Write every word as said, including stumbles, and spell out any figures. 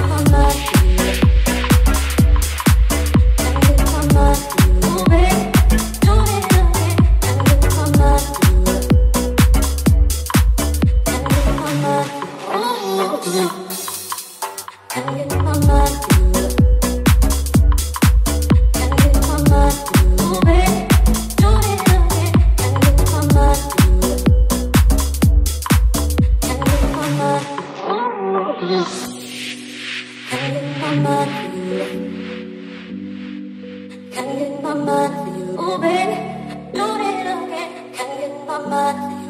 my mind, oh baby, do it again. Can't get my mind.